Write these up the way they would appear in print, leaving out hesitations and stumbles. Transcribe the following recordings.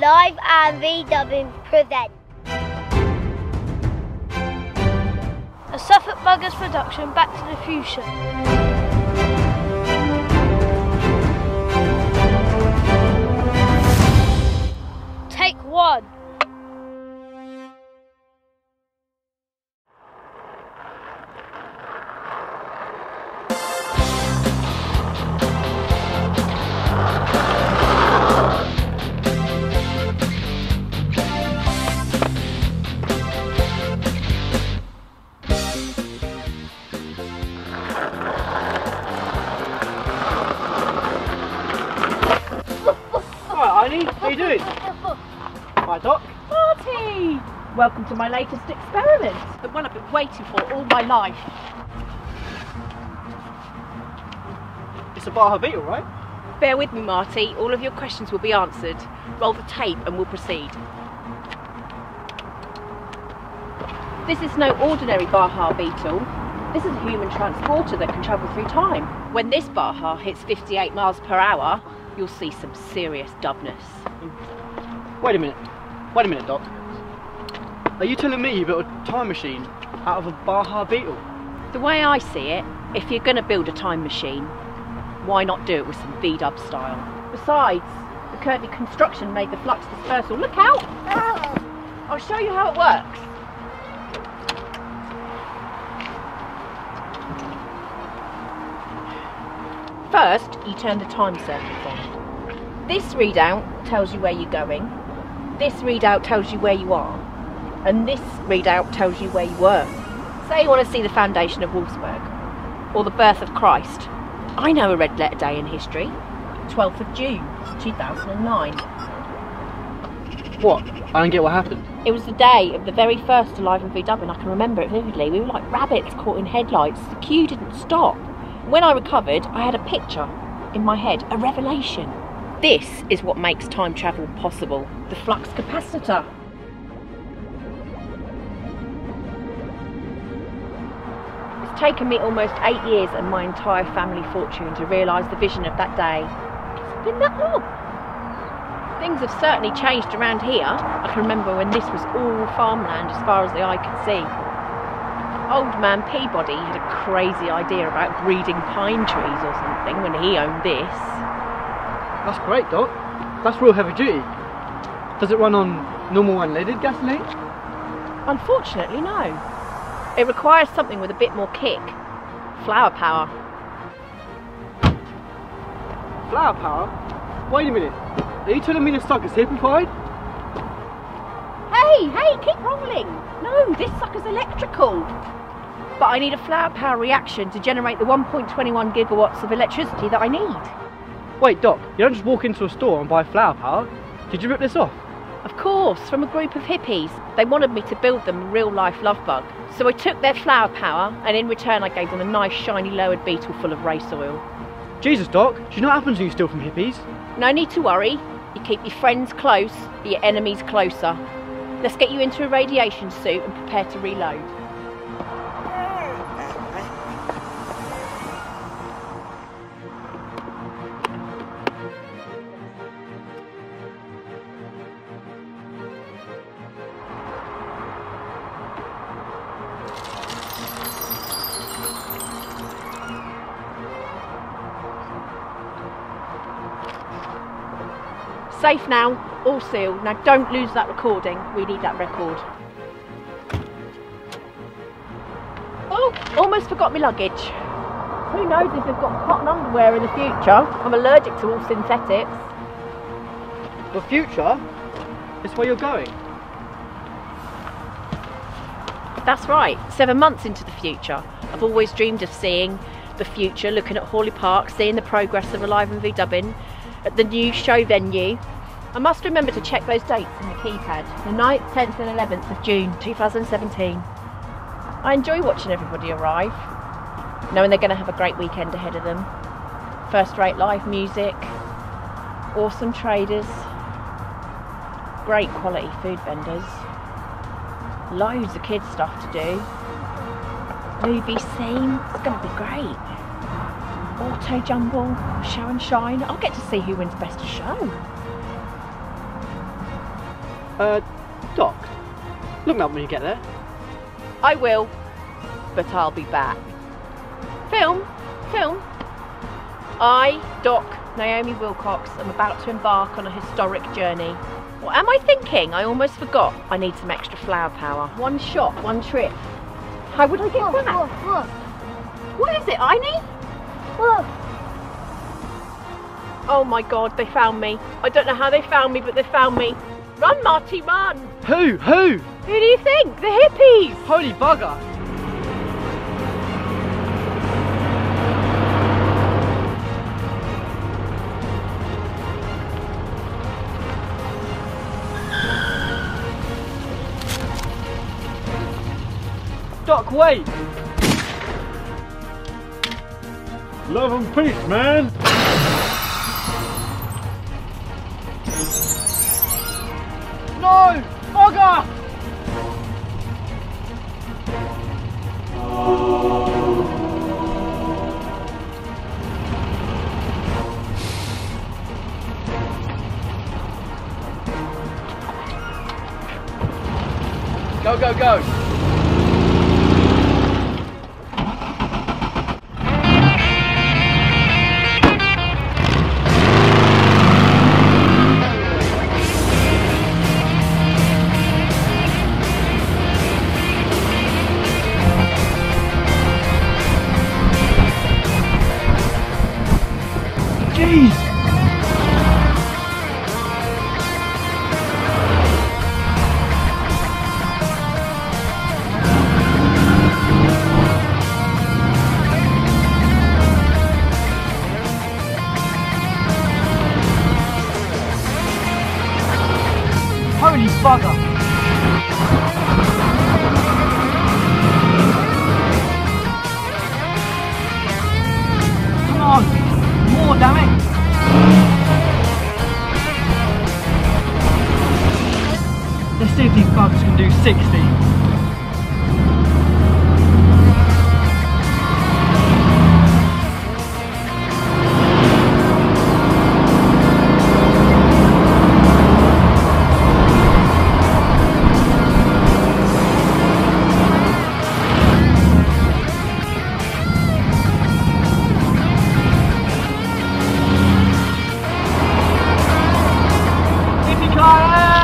Live and V-Dubbin present a Suffolk Buggers production, Back to the Fuchsia. Take one. Welcome to my latest experiment, the one I've been waiting for all my life. It's a Baja Beetle, right? Bear with me, Marty. All of your questions will be answered. Roll the tape and we'll proceed. This is no ordinary Baja Beetle. This is a human transporter that can travel through time. When this Baja hits 58 miles per hour, you'll see some serious dumbness. Wait a minute, Doc. Are you telling me you built a time machine out of a Baja Beetle? The way I see it, if you're going to build a time machine, why not do it with some V-Dub style? Besides, the curvy construction made the flux dispersal. Look out! I'll show you how it works. First, you turn the time circuits on. This readout tells you where you're going. This readout tells you where you are. And this readout tells you where you were. Say you want to see the foundation of Wolfsburg, or the birth of Christ. I know a red letter day in history, 12th of June, 2009. What? I don't get what happened. It was the day of the very first Alive and V-Dubbin, and I can remember it vividly. We were like rabbits caught in headlights. The queue didn't stop. When I recovered, I had a picture in my head, a revelation. This is what makes time travel possible, the flux capacitor. It's taken me almost 8 years and my entire family fortune to realise the vision of that day. It's been that long. Things have certainly changed around here. I can remember when this was all farmland as far as the eye could see. Old man Peabody had a crazy idea about breeding pine trees or something when he owned this. That's great, Doc. That's real heavy duty. Does it run on normal unleaded gasoline? Unfortunately, no. It requires something with a bit more kick. Flower power. Flower power? Wait a minute. Are you telling me this sucker's hippified? Hey, keep rolling. No, this sucker's electrical. But I need a flower power reaction to generate the 1.21 gigawatts of electricity that I need. Wait, Doc, you don't just walk into a store and buy flower power. Did you rip this off? Of course, from a group of hippies. They wanted me to build them a real-life love bug. So I took their flower power, and in return I gave them a nice, shiny, lowered beetle full of race oil. Jesus, Doc, do you know what happens when you steal from hippies? No need to worry. You keep your friends close, but your enemies closer. Let's get you into a radiation suit and prepare to reload. Safe now, all sealed. Now don't lose that recording. We need that record. Oh, almost forgot my luggage. Who knows if we've got cotton underwear in the future? I'm allergic to all synthetics. The future? It's where you're going. That's right. 7 months into the future. I've always dreamed of seeing the future, looking at Haughley Park, seeing the progress of Alive and V-Dubbin. At the new show venue. I must remember to check those dates on the keypad, the 9th, 10th and 11th of June 2017. I enjoy watching everybody arrive, knowing they're going to have a great weekend ahead of them. First-rate live music, awesome traders, great quality food vendors, loads of kids stuff to do, movie scene, it's going to be great. Auto jumble, show and shine. I'll get to see who wins best of show. Doc, look me up when you get there. I will, but I'll be back. Film. I, Doc, Naomi Wilcox, am about to embark on a historic journey. What am I thinking? I almost forgot. I need some extra flower power. One shot, one trip. How would I get that? Look. What is it, Einie? Look. Oh my God, they found me. I don't know how they found me, but they found me. Run, Marty, run. Who? Who do you think? The hippies. Holy bugger. Doc, wait! Love and peace, man! No! Bugger! Go, go, go!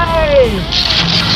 Hey!